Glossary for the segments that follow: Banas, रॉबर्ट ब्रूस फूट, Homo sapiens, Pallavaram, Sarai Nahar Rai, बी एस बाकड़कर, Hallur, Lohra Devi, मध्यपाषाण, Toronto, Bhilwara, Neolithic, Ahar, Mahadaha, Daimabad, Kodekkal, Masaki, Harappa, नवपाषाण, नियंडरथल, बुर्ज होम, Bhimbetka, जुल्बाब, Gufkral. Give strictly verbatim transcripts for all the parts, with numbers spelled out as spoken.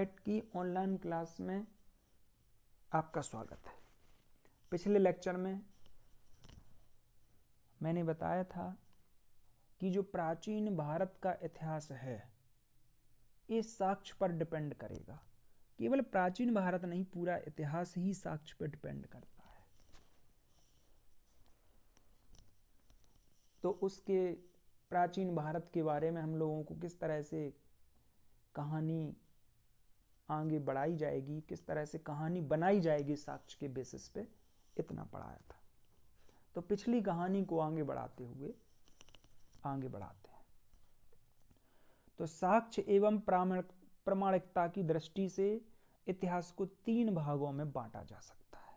Website की online class में आपका स्वागत है। पिछले लेक्चर में मैंने बताया था कि जो प्राचीन भारत का इतिहास है ये साक्ष्य पर डिपेंड करेगा। केवल प्राचीन भारत नहीं, पूरा इतिहास ही साक्ष्य पर डिपेंड करता है। तो उसके प्राचीन भारत के बारे में हम लोगों को किस तरह से कहानी आगे बढ़ाई जाएगी, किस तरह से कहानी बनाई जाएगी साक्ष्य के बेसिस पे, इतना पढ़ाया था। तो पिछली कहानी को आगे बढ़ाते हुए आगे बढ़ाते हैं। तो साक्ष्य एवं प्रामाणिकता की दृष्टि से इतिहास को तीन भागों में बांटा जा सकता है।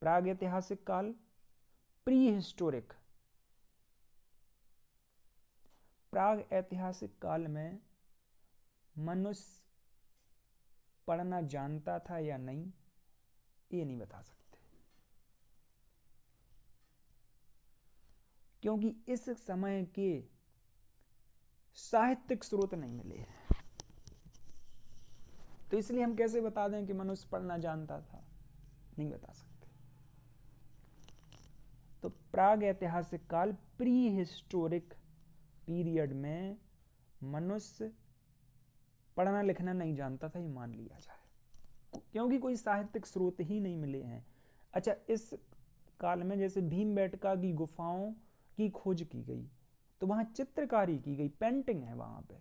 प्रागैतिहासिक काल, प्री हिस्टोरिक। प्राग ऐतिहासिक काल में मनुष्य पढ़ना जानता था या नहीं ये नहीं बता सकते, क्योंकि इस समय के साहित्यिक स्रोत नहीं मिले हैं। तो इसलिए हम कैसे बता दें कि मनुष्य पढ़ना जानता था, नहीं बता सकते। तो प्राग ऐतिहासिक काल, प्री हिस्टोरिक पीरियड में मनुष्य पढ़ना लिखना नहीं जानता था, ये मान लिया जाए, क्योंकि कोई साहित्यिक स्रोत ही नहीं मिले हैं। अच्छा, इस काल में जैसे भीमबेटका की गुफाओं की खोज की गई तो वहां चित्रकारी की गई, पेंटिंग है, वहां पे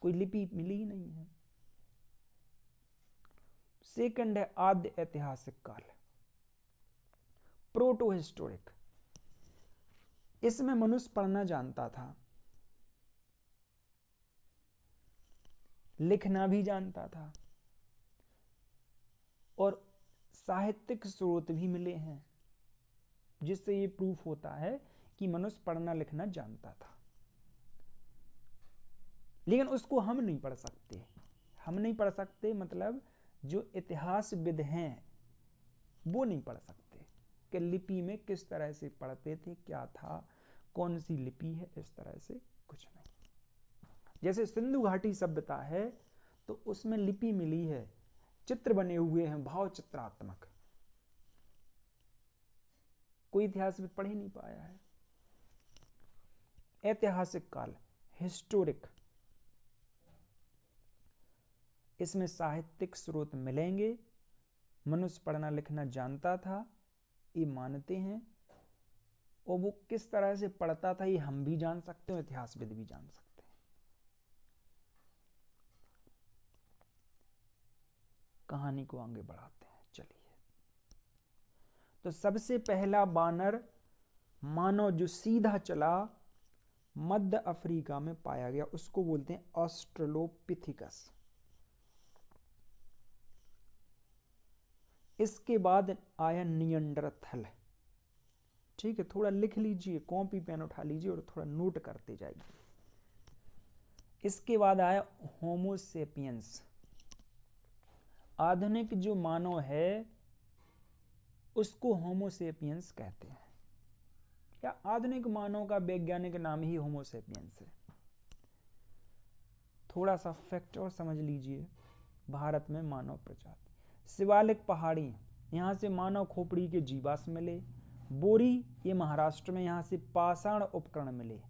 कोई लिपि मिली ही नहीं है। सेकंड है आद्य ऐतिहासिक काल, प्रोटो हिस्टोरिक। इसमें मनुष्य पढ़ना जानता था, लिखना भी जानता था और साहित्यिक स्रोत भी मिले हैं, जिससे ये प्रूफ होता है कि मनुष्य पढ़ना लिखना जानता था। लेकिन उसको हम नहीं पढ़ सकते। हम नहीं पढ़ सकते मतलब जो इतिहासविद हैं वो नहीं पढ़ सकते कि लिपि में किस तरह से पढ़ते थे, क्या था, कौन सी लिपि है, इस तरह से कुछ नहीं। जैसे सिंधु घाटी सभ्यता है तो उसमें लिपि मिली है, चित्र बने हुए हैं, भाव चित्रात्मक। कोई इतिहास में पढ़ ही नहीं पाया है। ऐतिहासिक काल, हिस्टोरिक, इसमें साहित्यिक स्रोत मिलेंगे, मनुष्य पढ़ना लिखना जानता था ये मानते हैं, और वो किस तरह से पढ़ता था ये हम भी जान सकते हैं, इतिहासविद भी जान सकते हैं। कहानी को आगे बढ़ाते हैं, चलिए। तो सबसे पहला बानर मानव जो सीधा चला मध्य अफ्रीका में पाया गया, उसको बोलते हैं ऑस्ट्रेलोपिथिकस। इसके बाद आया नियंडरथल। ठीक है, थोड़ा लिख लीजिए, कॉपी पेन उठा लीजिए और थोड़ा नोट करते जाइए। इसके बाद आया होमो सेपियंस। आधुनिक जो मानव है उसको होमो सेपियंस कहते हैं, या आधुनिक मानव का वैज्ञानिक नाम ही होमो सेपियंस है। थोड़ा सा फैक्ट और समझ लीजिए। भारत में मानव प्रजाति, शिवालिक पहाड़ी, यहाँ से मानव खोपड़ी के जीवाश्म मिले। बोरी, ये महाराष्ट्र में, यहाँ से पाषाण उपकरण मिले।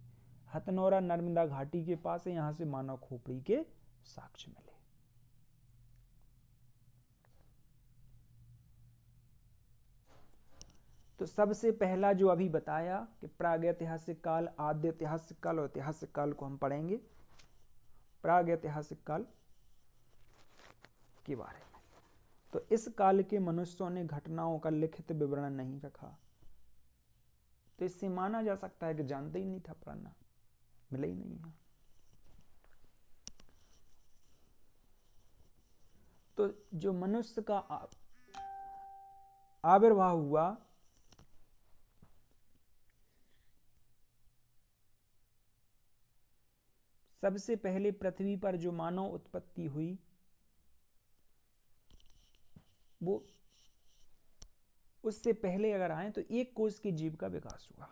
हथनौरा नर्मदा घाटी के पास है, यहाँ से मानव खोपड़ी के साक्ष्य मिले। तो सबसे पहला जो अभी बताया कि प्रागैतिहासिक काल, आद्य ऐतिहासिक काल और ऐतिहासिक काल को हम पढ़ेंगे प्रागैतिहासिक काल के बारे में। तो इस काल के मनुष्यों ने घटनाओं का लिखित विवरण नहीं रखा, तो इससे माना जा सकता है कि जानते ही नहीं था, पढ़ना मिला ही नहीं है। तो जो मनुष्य का आविर्भाव हुआ सबसे पहले पृथ्वी पर जो मानव उत्पत्ति हुई वो उससे पहले अगर आए तो एक कोष के जीव का विकास हुआ।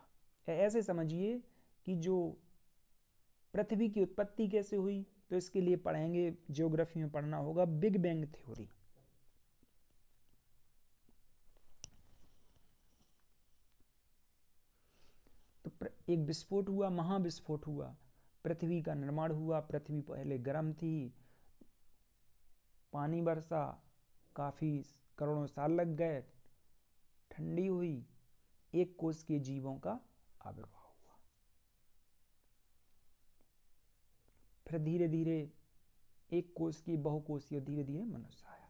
ऐसे समझिए कि जो पृथ्वी की उत्पत्ति कैसे हुई, तो इसके लिए पढ़ेंगे, ज्योग्राफी में पढ़ना होगा बिग बैंग थ्योरी। तो एक विस्फोट हुआ, महाविस्फोट हुआ, पृथ्वी का निर्माण हुआ, पृथ्वी पहले गर्म थी, पानी बरसा, काफी करोड़ों साल लग गए, ठंडी हुई, एक कोष के जीवों का आविर्भाव हुआ। फिर धीरे धीरे एक कोष की बहुकोषीय धीरे धीरे मनुष्य आया।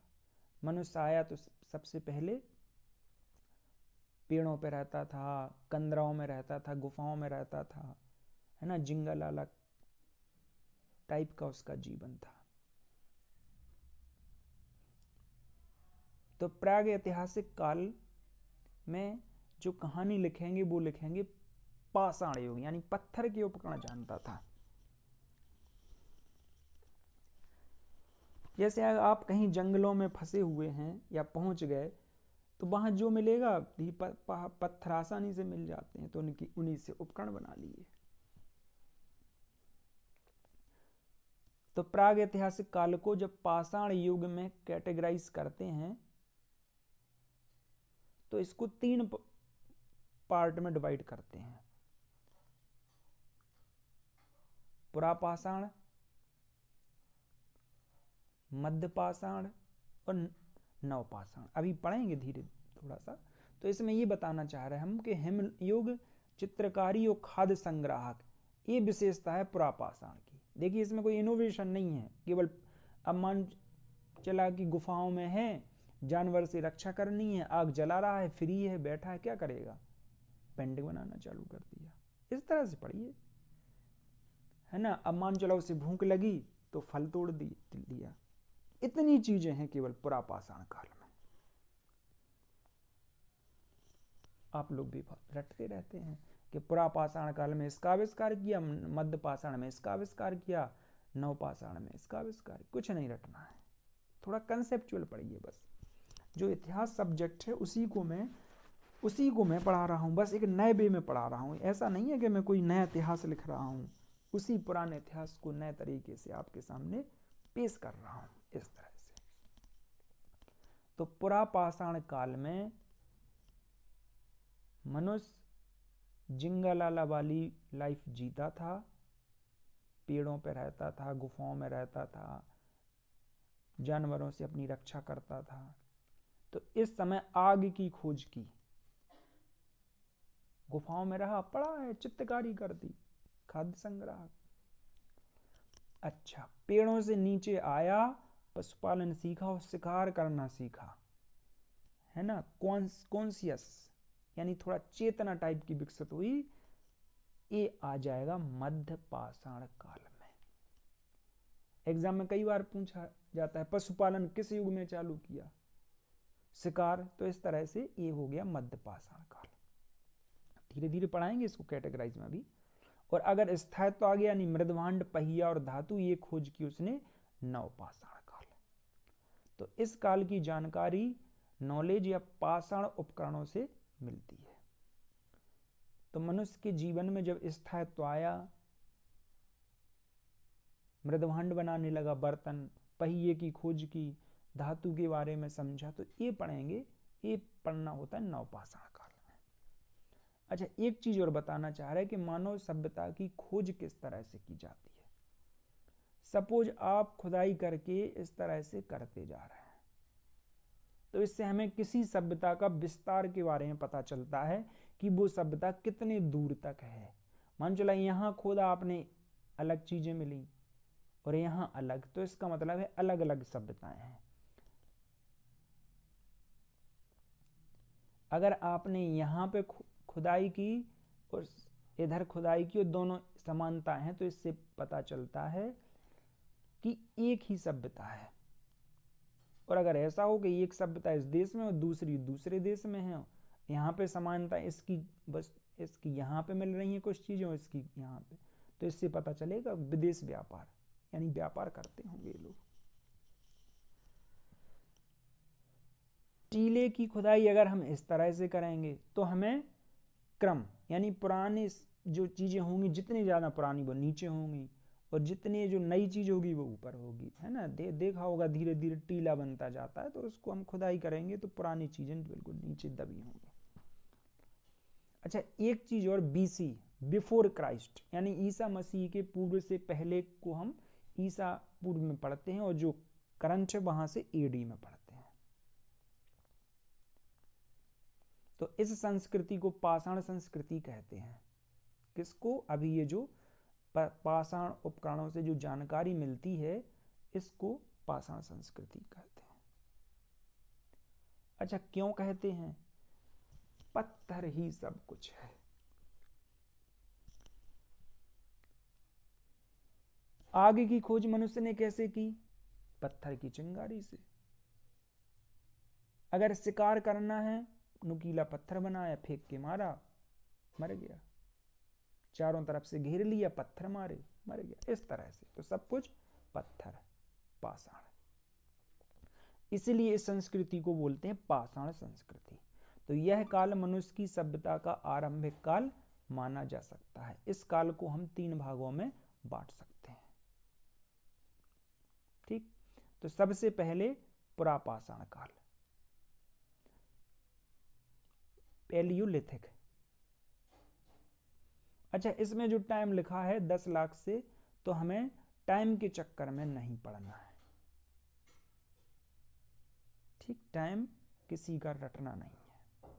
मनुष्य आया तो सबसे पहले पेड़ों पे रहता था, कंदराओं में रहता था, गुफाओं में रहता था, है ना, जिंगल अलग टाइप का उसका जीवन था। तो प्राग ऐतिहासिक काल में जो कहानी लिखेंगे वो लिखेंगे पाषाण युग, यानी पत्थर के उपकरण जानता था। जैसे आप कहीं जंगलों में फंसे हुए हैं या पहुंच गए तो वहां जो मिलेगा पत्थर आसानी से मिल जाते हैं, तो उनकी उन्हीं से उपकरण बना लिए। तो प्राग ऐतिहासिक काल को जब पाषाण युग में कैटेगराइज करते हैं तो इसको तीन पार्ट में डिवाइड करते हैं, पुरापाषाण, मध्यपाषाण और नवपाषाण। अभी पढ़ेंगे धीरे थोड़ा सा। तो इसमें ये बताना चाह रहे हैं हम कि हिमयुग, चित्रकारी और खाद्य संग्राहक, ये विशेषता है पुरापाषाण की। देखिए इसमें कोई इनोवेशन नहीं है, केवल अब मान चला कि गुफाओं में है, जानवर से रक्षा करनी है, आग जला रहा है, फ्री है, बैठा है, क्या करेगा, पेंटिंग बनाना चालू कर दिया। इस तरह से पढ़िए, है ना। अब मान चला उसे भूख लगी तो फल तोड़ दिया। इतनी चीजें हैं केवल पुरापाषाण काल में। आप लोग भी रटते रहते हैं कि पुरापाषाण काल में इसका आविष्कार किया, मध्य पाषाण में इसका आविष्कार किया, नवपाषाण में इसका आविष्कार। कुछ नहीं रटना है, थोड़ा कंसेप्चुअल पढ़िए। बस जो इतिहास सब्जेक्ट है उसी को मैं उसी को मैं पढ़ा रहा हूँ, बस एक नए वे में पढ़ा रहा हूँ। ऐसा नहीं है कि मैं कोई नया इतिहास लिख रहा हूँ, उसी पुराने इतिहास को नए तरीके से आपके सामने पेश कर रहा हूँ, इस तरह से। तो पुरापाषाण काल में मनुष्य जिंगलाला वाली लाइफ जीता था, पेड़ों पर रहता था, गुफाओं में रहता था, जानवरों से अपनी रक्षा करता था। तो इस समय आग की खोज की, गुफाओं में रहा, पड़ा है, चित्रकारी कर दी, खाद्य संग्रह। अच्छा, पेड़ों से नीचे आया, पशुपालन सीखा और शिकार करना सीखा, है ना। कॉन्सियस यानी थोड़ा चेतना टाइप की विकसित हुई। ये आ जाएगा मध्य पाषाण काल में। एग्जाम में कई बार पूछा जाता है पशुपालन किस युग में चालू किया, शिकार, तो इस तरह से ये हो गया मध्य पाषाण काल। धीरे धीरे पढ़ाएंगे इसको कैटेगराइज में भी। और अगर स्थायित्व तो आ गया, यानी मृदभांड, पहिया और धातु, ये खोज की उसने नवपाषाण काल। तो इस काल की जानकारी नॉलेज या पाषाण उपकरणों से मिलती है। तो मनुष्य के जीवन में जब स्थायित्व तो आया, मृदभांड बनाने लगा, बर्तन, पहिए की खोज की, धातु के बारे में समझा, तो ये पढ़ेंगे। ये पढ़ना होता है नवपाषाण काल में। अच्छा, एक चीज और बताना चाह रहा है कि मानव सभ्यता की खोज किस तरह से की जाती है। सपोज आप खुदाई करके इस तरह से करते जा रहे हैं, तो इससे हमें किसी सभ्यता का विस्तार के बारे में पता चलता है कि वो सभ्यता कितने दूर तक है। मान चला यहाँ खोदा आपने, अलग चीजें मिली और यहाँ अलग, तो इसका मतलब है अलग अलग सभ्यताएं हैं। अगर आपने यहाँ पे खुदाई की और इधर खुदाई की और दोनों समानता हैं, तो इससे पता चलता है कि एक ही सभ्यता है। और अगर ऐसा हो कि एक सभ्यता इस देश में और दूसरी दूसरे देश में है, यहाँ पे समानता इसकी बस इसकी यहाँ पे मिल रही है कुछ चीजें और इसकी यहाँ पे, तो इससे पता चलेगा विदेश व्यापार, यानी व्यापार करते होंगे लोग। टीले की खुदाई अगर हम इस तरह से करेंगे तो हमें क्रम, यानी पुराने जो चीजें होंगी जितनी ज्यादा पुरानी वो नीचे होंगी, और जितनी जो नई चीज़ होगी वो ऊपर होगी, है ना। दे, देखा होगा धीरे धीरे टीला बनता जाता है, तो उसको हम खुदाई करेंगे तो पुरानी चीज़ें बिल्कुल नीचे दबी होंगी। अच्छा, एक चीज़ और, बीसी बिफोर क्राइस्ट यानी ईसा मसीह के पूर्व से पहले को हम ईसा पूर्व में पढ़ते हैं, और जो करंट है वहां से एडी में पढ़ते हैं। तो इस संस्कृति को पाषाण संस्कृति कहते हैं। किसको? अभी ये जो पाषाण उपकरणों से जो जानकारी मिलती है इसको पाषाण संस्कृति कहते हैं। अच्छा, क्यों कहते हैं? पत्थर ही सब कुछ है। आगे की खोज मनुष्य ने कैसे की? पत्थर की चिंगारी से। अगर शिकार करना है, नुकीला पत्थर बनाया, फेंक के मारा, मर गया। चारों तरफ से घेर लिया, पत्थर मारे, मर गया। इस तरह से तो सब कुछ पत्थर, पाषाण। इसलिए इस संस्कृति को बोलते हैं पाषाण संस्कृति। तो यह काल मनुष्य की सभ्यता का आरंभिक काल माना जा सकता है। इस काल को हम तीन भागों में बांट सकते हैं, ठीक। तो सबसे पहले पुरापाषाण काल, पैलियोलिथिक। अच्छा, इसमें जो टाइम लिखा है दस लाख से, तो हमें टाइम के चक्कर में नहीं पड़ना है, ठीक। टाइम किसी का रटना नहीं है,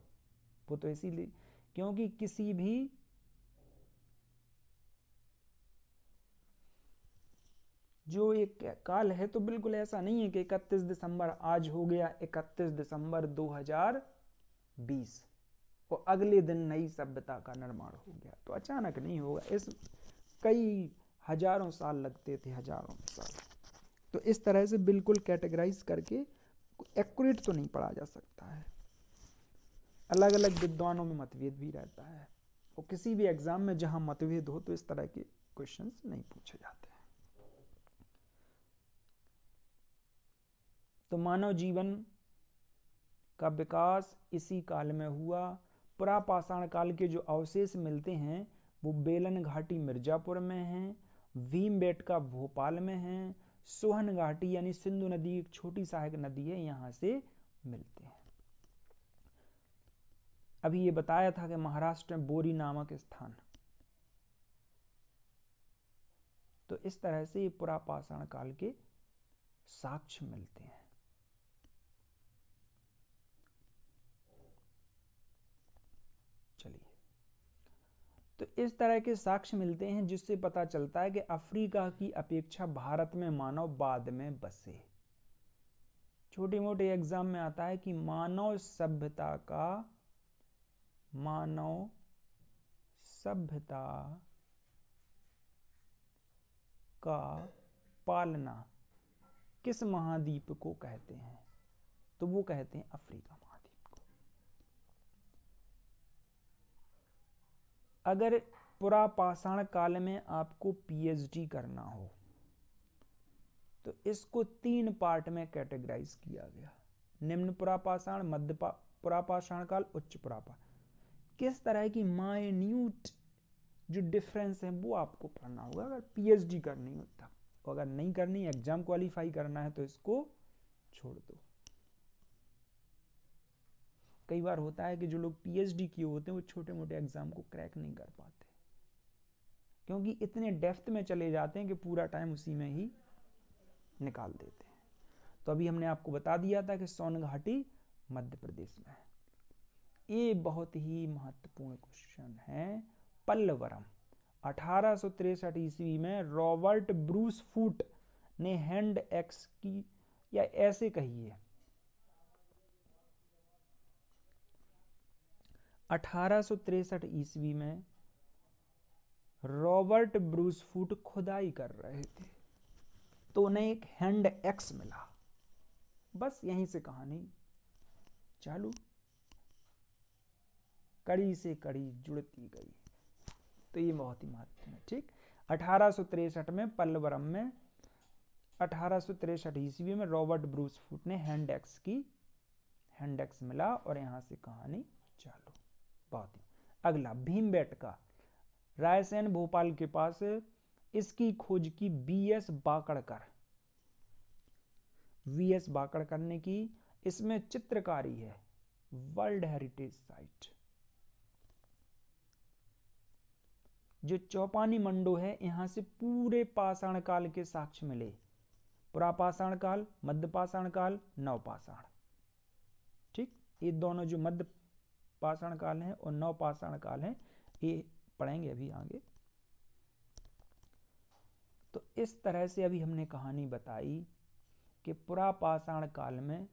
वो तो इसीलिए क्योंकि किसी भी जो एक काल है तो बिल्कुल ऐसा नहीं है कि इकतीस दिसंबर आज हो गया इकतीस दिसंबर दो हज़ार बीस और अगले दिन नई सभ्यता का निर्माण हो गया, तो अचानक नहीं होगा। इस कई हजारों साल लगते थे, हजारों साल। तो इस तरह से बिल्कुल कैटेगराइज करके एक्यूरेट तो नहीं पढ़ा जा सकता है, अलग अलग विद्वानों में मतभेद भी रहता है, और किसी भी एग्जाम में जहाँ मतभेद हो तो इस तरह के क्वेश्चंस नहीं पूछे जाते हैं। तो मानव जीवन का विकास इसी काल में हुआ। पुरापाषाण काल के जो अवशेष मिलते हैं वो बेलन घाटी मिर्जापुर में हैं, भीमबेटका भोपाल में हैं, सोहन घाटी यानी सिंधु नदी एक छोटी सहायक नदी है, यहाँ से मिलते हैं। अभी ये बताया था कि महाराष्ट्र में बोरी नामक स्थान। तो इस तरह से ये पुरापाषाण काल के साक्ष्य मिलते हैं। चलिए, तो इस तरह के साक्ष्य मिलते हैं जिससे पता चलता है कि अफ्रीका की अपेक्षा भारत में मानव बाद में बसे। छोटे मोटे एग्जाम में आता है कि मानव सभ्यता का मानव सभ्यता का पालना किस महाद्वीप को कहते हैं, तो वो कहते हैं अफ्रीका महाद्वीप को। अगर पुरापाषाण काल में आपको पीएचडी करना हो तो इसको तीन पार्ट में कैटेगराइज किया गया, निम्न पुरापाषाण, मध्य पुरापाषाण काल, उच्च पुरापाषाण। किस तरह की माइन्यूट जो डिफरेंस है वो आपको पढ़ना होगा अगर पीएचडी करनी हो तब। अगर नहीं करनी, एग्जाम क्वालिफाई करना है तो इसको छोड़ दो। कई बार होता है कि जो लोग पीएचडी किए होते हैं वो छोटे मोटे एग्जाम को क्रैक नहीं कर पाते, क्योंकि इतने डेप्थ में चले जाते हैं कि पूरा टाइम उसी में ही निकाल देते हैं। तो अभी हमने आपको बता दिया था कि सोनघाटी मध्य प्रदेश में है। ये बहुत ही महत्वपूर्ण क्वेश्चन है। पल्लवरम अठारह सौ तिरसठ ईस्वी में रॉबर्ट ब्रूस फूट ने हैंड एक्स की या ऐसे कही है। अठारह सौ तिरसठ ईस्वी में रॉबर्ट ब्रूस फूट खुदाई कर रहे थे तो उन्हें एक हैंड एक्स मिला। बस यहीं से कहानी चालू, कड़ी से कड़ी जुड़ती गई। तो ये बहुत ही महत्वपूर्ण है, ठीक। अठारह सौ तिरसठ में पल्लवरम में अठारह सौ तिरसठ ईस्वी में रॉबर्ट ब्रूस फूट ने हैंड एक्स की, हैंड एक्स मिला और यहाँ से कहानी चालू। बहुत ही अगला भीमबेटका रायसेन भोपाल के पास इसकी खोज की बी एस बाकड़कर वी एस बाकड़कर ने की। इसमें चित्रकारी है, वर्ल्ड हेरिटेज साइट। जो चौपानी मंडो है यहां से पूरे पाषाण काल के साक्ष्य मिले, पुरापाषाण काल, मध्य पाषाण काल, नवपाषाण। ठीक, ये दोनों जो मध्य पाषाण काल है और नवपाषाण काल है ये पढ़ेंगे अभी आगे। तो इस तरह से अभी हमने कहानी बताई कि पुरापाषाण काल में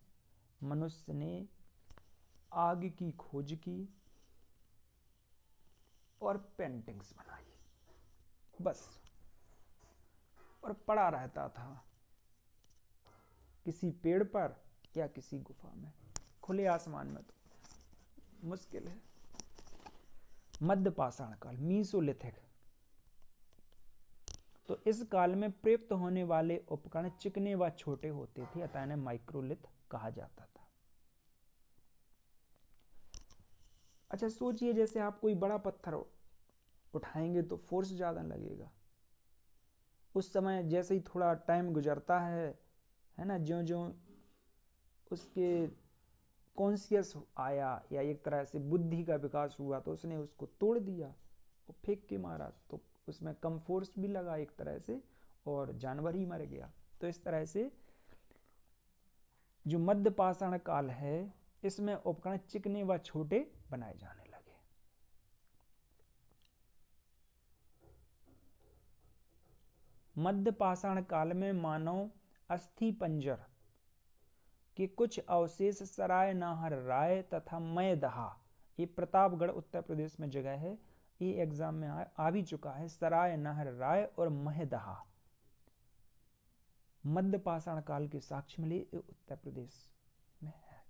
मनुष्य ने आग की खोज की और पेंटिंग्स बनाई, बस। और पड़ा रहता था किसी पेड़ पर या किसी गुफा में, खुले आसमान में तो मुश्किल है। मध्य पाषाण काल, मीसोलिथिक। तो इस काल में प्रयुक्त होने वाले उपकरण चिकने व छोटे होते थे, अतः इन्हें माइक्रोलिथ कहा जाता था। अच्छा सोचिए, जैसे आप कोई बड़ा पत्थर उठाएंगे तो फोर्स ज्यादा लगेगा उस समय। जैसे ही थोड़ा टाइम गुजरता है है ना, ज्यों ज्यों उसके कॉन्शियस आया या एक तरह से बुद्धि का विकास हुआ तो उसने उसको तोड़ दिया और फेंक के मारा, तो उसमें कम फोर्स भी लगा एक तरह से और जानवर ही मर गया। तो इस तरह से जो मध्य पाषाण काल है इसमें उपकरण चिकने व छोटे बनाए जाने लगे। मध्य पाषाण काल में मानव अस्थि पंजर के कुछ अवशेष सराय नाहर राय तथा मैदहा, ये प्रतापगढ़ उत्तर प्रदेश में जगह है, ये एग्जाम में आ, आ भी चुका है, सराय नाहर राय और महदहा मध्य पाषाण काल के साक्ष्य मिले, उत्तर प्रदेश में है।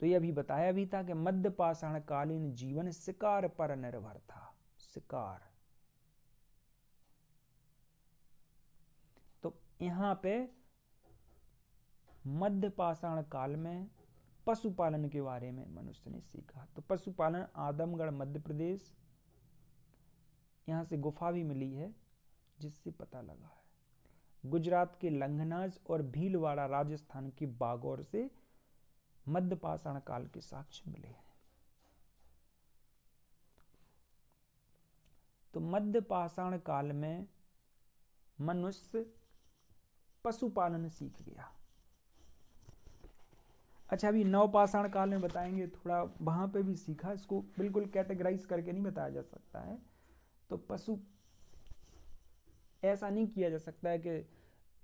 तो यह भी बताया भी था कि मध्य पाषाण कालीन जीवन शिकार पर निर्भर था, शिकार। तो यहां पे मध्य पाषाण काल में पशुपालन के बारे में मनुष्य ने सीखा। तो पशुपालन आदमगढ़ मध्य प्रदेश, यहाँ से गुफा भी मिली है जिससे पता लगा है। गुजरात के लंघनाज और भीलवाड़ा राजस्थान के बागौर से मध्य पाषाण काल के साक्ष्य मिले हैं। तो मध्य पाषाण काल में मनुष्य पशुपालन सीख गया। अच्छा अभी नवपाषाण काल में बताएंगे, थोड़ा वहाँ पे भी सीखा, इसको बिल्कुल कैटेगराइज करके नहीं बताया जा सकता है। तो पशु ऐसा नहीं किया जा सकता है कि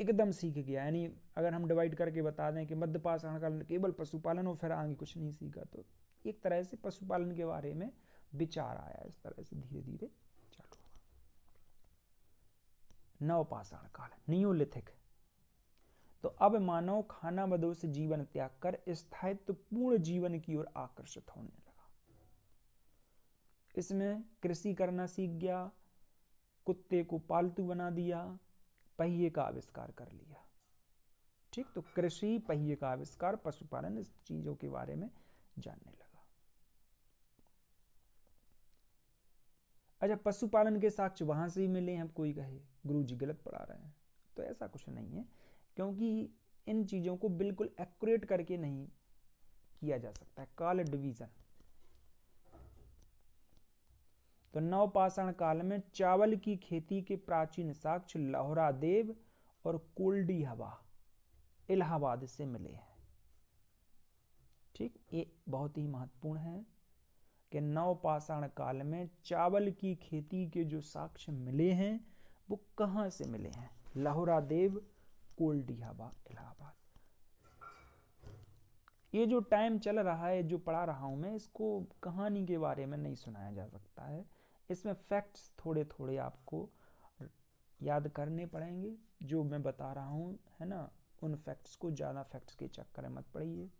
एकदम सीख गया, यानी अगर हम डिवाइड करके बता दें कि मध्य पाषाण काल में केवल पशुपालन और फिर आगे कुछ नहीं सीखा, तो एक तरह से पशुपालन के बारे में विचार आया, इस तरह से धीरे धीरे चालू हुआ। नवपाषाण काल, नियोलिथिक। तो अब मानव खाना बदोश से जीवन त्याग कर स्थायित्वपूर्ण जीवन की ओर आकर्षित होने लगा। इसमें कृषि करना सीख गया, कुत्ते को पालतू बना दिया, पहिए का आविष्कार कर लिया। ठीक, तो कृषि, पहिए का आविष्कार, पशुपालन, इस चीजों के बारे में जानने लगा। अच्छा पशुपालन के साक्ष्य वहां से ही मिले हैं। कोई कहे गुरुजी गलत पढ़ा रहे हैं, तो ऐसा कुछ नहीं है, क्योंकि इन चीजों को बिल्कुल एक्यूरेट करके नहीं किया जा सकता है, काल डिवीजन। तो नवपाषाण काल में चावल की खेती के प्राचीन साक्ष्य लोहरा देव और कोल्डी हवा इलाहाबाद से मिले हैं। ठीक, ये बहुत ही महत्वपूर्ण है कि नवपाषाण काल में चावल की खेती के जो साक्ष्य मिले हैं वो कहाँ से मिले हैं, लोहरा देव, कोल्डी हवा, इलाहाबाद। ये जो टाइम चल रहा है, जो पढ़ा रहा हूं मैं, इसको कहानी के बारे में नहीं सुनाया जा सकता है, इसमें फैक्ट्स थोड़े थोड़े आपको याद करने पड़ेंगे जो मैं बता रहा हूं, है ना। उन फैक्ट्स को ज्यादा फैक्ट्स के चक्कर मत पड़िए,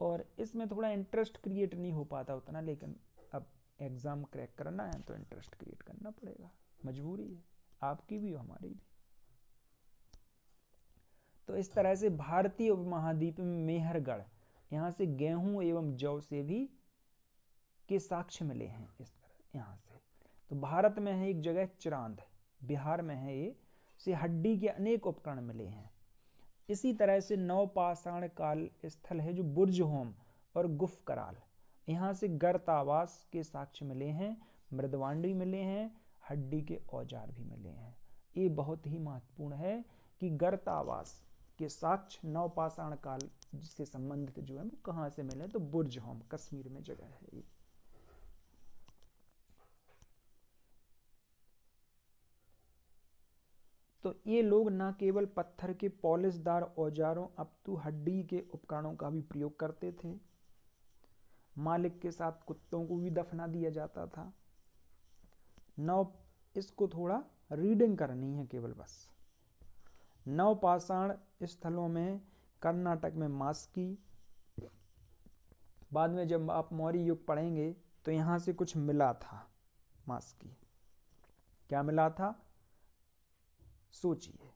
और इसमें थोड़ा इंटरेस्ट क्रिएट नहीं हो पाता उतना, लेकिन अब एग्जाम क्रैक करना है तो इंटरेस्ट क्रिएट करना पड़ेगा, मजबूरी है आपकी भी और हमारी भी। तो इस तरह से भारतीय उपमहाद्वीप में मेहरगढ़, यहाँ से गेहूं एवं जौ से भी के साक्ष्य मिले हैं, इस तरह यहाँ से। तो भारत में है एक जगह चिरांद, बिहार में है ये, से हड्डी के अनेक उपकरण मिले हैं। इसी तरह से नवपाषाण काल स्थल है जो बुर्ज होम और गुफ कराल, यहाँ से गर्तावास के साक्ष्य मिले हैं, मृदवांडी मिले हैं, हड्डी के औजार भी मिले हैं। ये बहुत ही महत्वपूर्ण है कि गर्तावास के साक्ष्य नवपाषाण काल से संबंधित जो है वो कहाँ से मिले, तो बुर्ज होम कश्मीर में जगह है ये। तो ये लोग ना केवल पत्थर के पॉलिशदार औजारों अपितु हड्डी के उपकरणों का भी प्रयोग करते थे। मालिक के साथ कुत्तों को भी दफना दिया जाता था। नव, इसको थोड़ा रीडिंग करनी है केवल बस। नवपाषाण स्थलों में कर्नाटक में मास्की, बाद में जब आप मौर्य युग पढ़ेंगे तो यहाँ से कुछ मिला था मास्की, क्या मिला था सोचिए,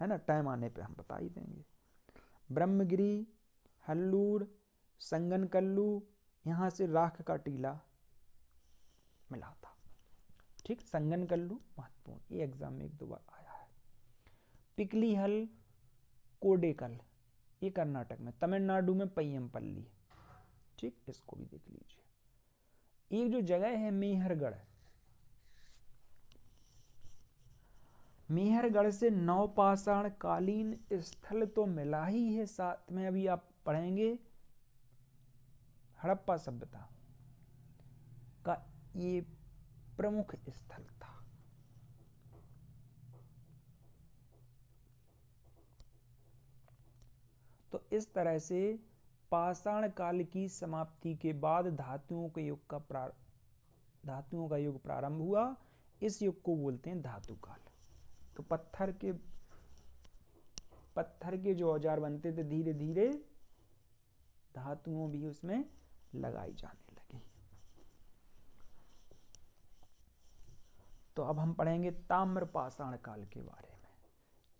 है ना, टाइम आने पे हम बता ही देंगे। ब्रह्मगिरी, हल्लूर, संगनकल्लू, यहाँ से राख का टीला मिला था, ठीक। संगनकल्लू महत्वपूर्ण, ये एग्जाम में एक दो बार आया है। पिकली हल, कोडेकल, ये कर्नाटक में, तमिलनाडु में पय्यमपल्ली, ठीक, इसको भी देख लीजिए। एक जो जगह है मेहरगढ़, मेहरगढ़ से नवपाषाण कालीन स्थल तो मिला ही है, साथ में अभी आप पढ़ेंगे हड़प्पा सभ्यता का ये प्रमुख स्थल था। तो इस तरह से पाषाण काल की समाप्ति के बाद धातुओं के युग का प्रार धातुओं का युग प्रारंभ हुआ। इस युग को बोलते हैं धातु काल। तो पत्थर के पत्थर के जो औजार बनते थे, धीरे धीरे धातुओं भी उसमें लगाई जाने लगी। तो अब हम पढ़ेंगे ताम्रपाषाण काल के बारे में,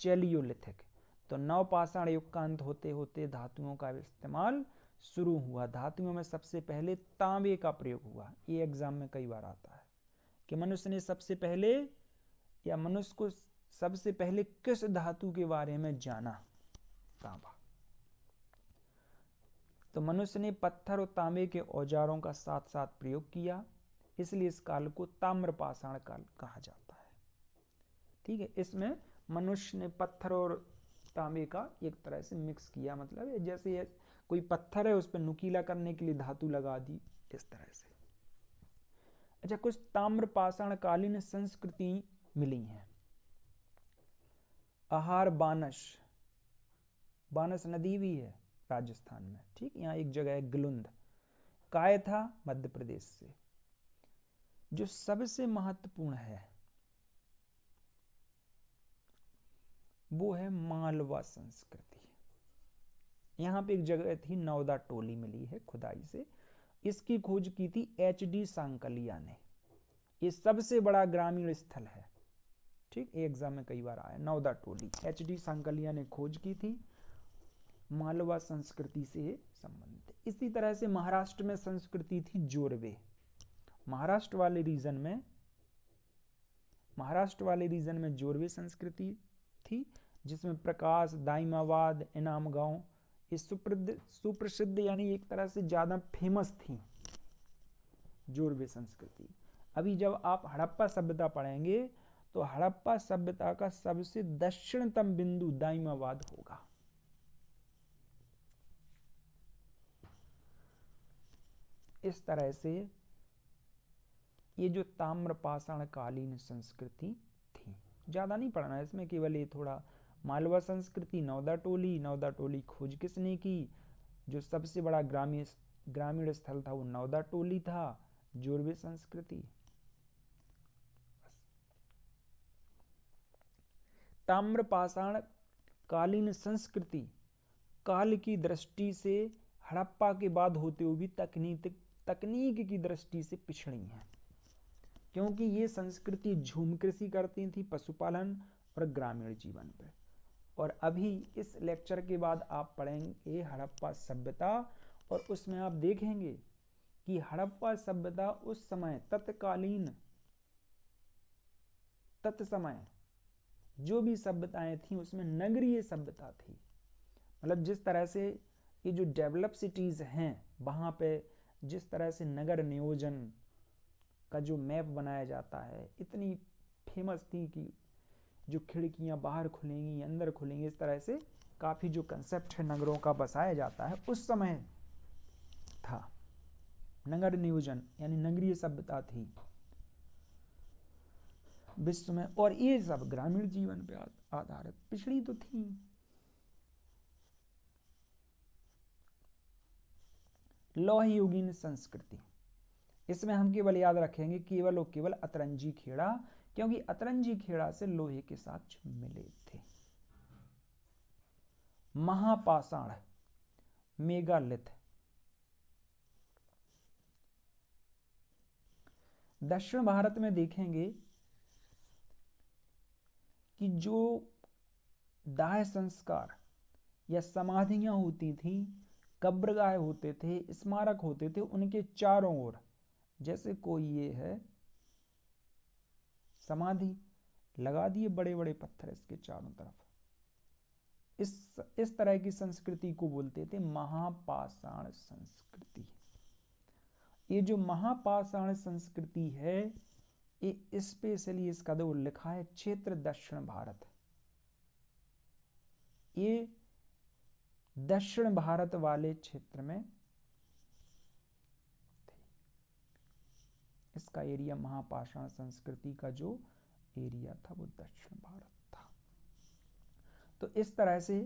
चेलियोलिथिक। तो नवपाषाण युग का अंत होते होते धातुओं का इस्तेमाल शुरू हुआ। धातुओं में सबसे पहले तांबे का प्रयोग हुआ। ये एग्जाम में कई बार आता है कि मनुष्य ने सबसे पहले या मनुष्य को सबसे पहले किस धातु के बारे में जाना, तांबा। तो मनुष्य ने पत्थर और तांबे के औजारों का साथ साथ प्रयोग किया, इसलिए इस काल को ताम्रपाषाण काल कहा जाता है, ठीक है। इसमें मनुष्य ने पत्थर और तांबे का एक तरह से मिक्स किया, मतलब जैसे कोई पत्थर है उस पर नुकीला करने के लिए धातु लगा दी, इस तरह से। अच्छा, कुछ ताम्रपाषाण कालीन संस्कृति मिली हैं। आहार बानस, बानस नदी भी है राजस्थान में, ठीक। यहाँ एक जगह है गलुंद। काय था मध्य प्रदेश से। जो सबसे महत्वपूर्ण है वो है मालवा संस्कृति। यहाँ पे एक जगह थी नवदाटोली, मिली है खुदाई से। इसकी खोज की थी एच डी सांकलिया ने। ये सबसे बड़ा ग्रामीण स्थल है, ठीक। एग्जाम में कई बार आया नवदाटोली, एच डी सांकलिया ने खोज की थी, मालवा संस्कृति से संबंधित। इसी तरह से महाराष्ट्र में संस्कृति थी जोरवे। महाराष्ट्र वाले रीजन में महाराष्ट्र वाले रीजन में जोरवे संस्कृति थी, जिसमें प्रकाश, दाइमाबाद, इनामगांव, ये सुप्रसिद्ध सुप्रसिद्ध यानी एक तरह से ज्यादा फेमस थी जोरवे संस्कृति। अभी जब आप हड़प्पा सभ्यता पढ़ेंगे तो हड़प्पा सभ्यता का सबसे दक्षिणतम बिंदु दाइमाबाद होगा। इस तरह से ये जो ताम्रपाषाण कालीन संस्कृति थी, ज्यादा नहीं पढ़ना है इसमें, केवल ये थोड़ा मालवा संस्कृति, नवदाटोली, नवदाटोली खोज किसने की, जो सबसे बड़ा ग्रामीण ग्रामीण स्थल था वो नवदाटोली था, जोरवे संस्कृति। ताम्रपाषाण कालीन संस्कृति काल की दृष्टि से हड़प्पा के बाद होते हुए भी तकनीक तकनीक की दृष्टि से पिछड़ी है, क्योंकि ये संस्कृति झूम कृषि करती थी, पशुपालन और ग्रामीण जीवन पर। और अभी इस लेक्चर के बाद आप पढ़ेंगे हड़प्पा सभ्यता, और उसमें आप देखेंगे कि हड़प्पा सभ्यता उस समय तत्कालीन तत्समय जो भी सभ्यताएं थी उसमें नगरीय सभ्यता थी, मतलब जिस तरह से ये जो डेवलप सिटीज़ हैं वहाँ पे जिस तरह से नगर नियोजन का जो मैप बनाया जाता है इतनी फेमस थी कि जो खिड़कियाँ बाहर खुलेंगी अंदर खुलेंगी, इस तरह से काफ़ी जो कंसेप्ट है नगरों का बसाया जाता है उस समय था। नगर नियोजन यानी नगरीय सभ्यता थी विश्व में, और ये सब ग्रामीण जीवन पे आधारित पिछड़ी तो थी। लौह युगीन संस्कृति, इसमें हम केवल याद रखेंगे केवल और केवल अतरंजीखेड़ा, क्योंकि अतरंजीखेड़ा से लोहे के साक्ष्य मिले थे। महापाषाण मेगालिथ, दक्षिण भारत में देखेंगे कि जो दाह संस्कार या समाधियां होती थी, कब्रगाह होते थे, स्मारक होते थे, उनके चारों ओर जैसे कोई ये है समाधि लगा दिए बड़े बड़े पत्थर इसके चारों तरफ, इस इस तरह की संस्कृति को बोलते थे महापाषाण संस्कृति। ये जो महापाषाण संस्कृति है ये स्पेशली इसका दो लिखा है क्षेत्र दक्षिण भारत, ये दक्षिण भारत वाले क्षेत्र में इसका एरिया, महापाषाण संस्कृति का जो एरिया था वो दक्षिण भारत था। तो इस तरह से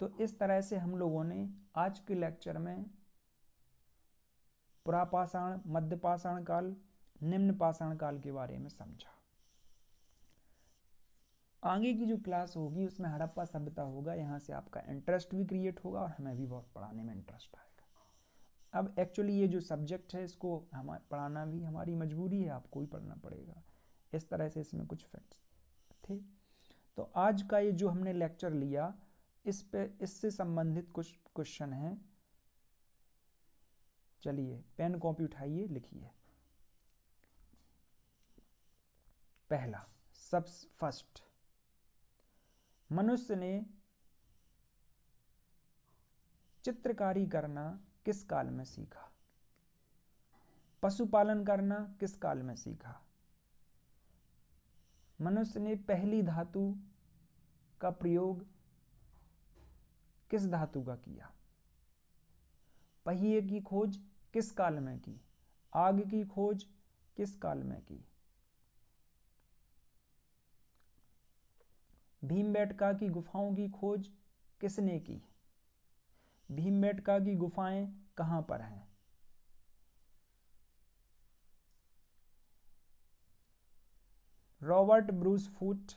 तो इस तरह से हम लोगों ने आज के लेक्चर में पुरापाषाण, मध्य पाषाण काल, निम्न पाषाण काल के बारे में समझा। आगे की जो क्लास होगी उसमें हड़प्पा सभ्यता होगा, यहाँ से आपका इंटरेस्ट भी क्रिएट होगा और हमें भी बहुत पढ़ाने में इंटरेस्ट आएगा। अब एक्चुअली ये जो सब्जेक्ट है इसको हमारा पढ़ाना भी हमारी मजबूरी है, आपको ही पढ़ना पड़ेगा। इस तरह से इसमें कुछ फैक्ट्स थे। तो आज का ये जो हमने लेक्चर लिया इस पे इससे संबंधित कुछ क्वेश्चन हैं। चलिए पेन कॉपी उठाइए, लिखिए। पहला, सब फर्स्ट, मनुष्य ने चित्रकारी करना किस काल में सीखा? पशुपालन करना किस काल में सीखा? मनुष्य ने पहली धातु का प्रयोग किस धातु का किया? पहिए की खोज किस काल में की? आग की खोज किस काल में की? भीमबेटका की गुफाओं की खोज किसने की? भीमबेटका की गुफाएं कहां पर हैं? रॉबर्ट ब्रूस फुट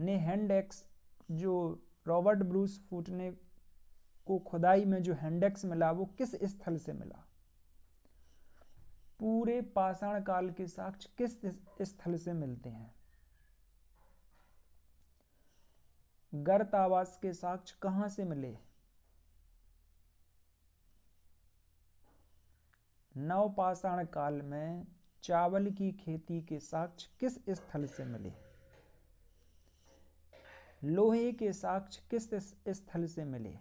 ने हैंड एक्स जो रॉबर्ट ब्रूस फुट ने को खुदाई में जो हैंडेक्स मिला वो किस स्थल से मिला? पूरे पाषाण काल के साक्ष्य किस स्थल से मिलते हैं? गर्तावास के साक्ष्य कहां से मिले? नवपाषाण काल में चावल की खेती के साक्ष्य किस स्थल से मिले? लोहे के साक्ष्य किस स्थल से मिले?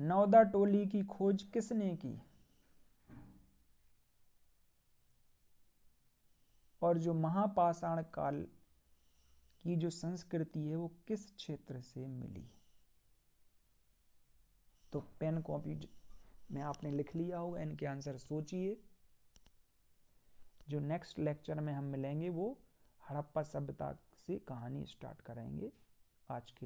नवदाटोली की खोज किसने की? और जो महापाषाण काल की जो संस्कृति है वो किस क्षेत्र से मिली? तो पेन कॉपी में आपने लिख लिया होगा, इनके आंसर सोचिए। जो नेक्स्ट लेक्चर में हम मिलेंगे वो हड़प्पा सभ्यता से कहानी स्टार्ट करेंगे आज की।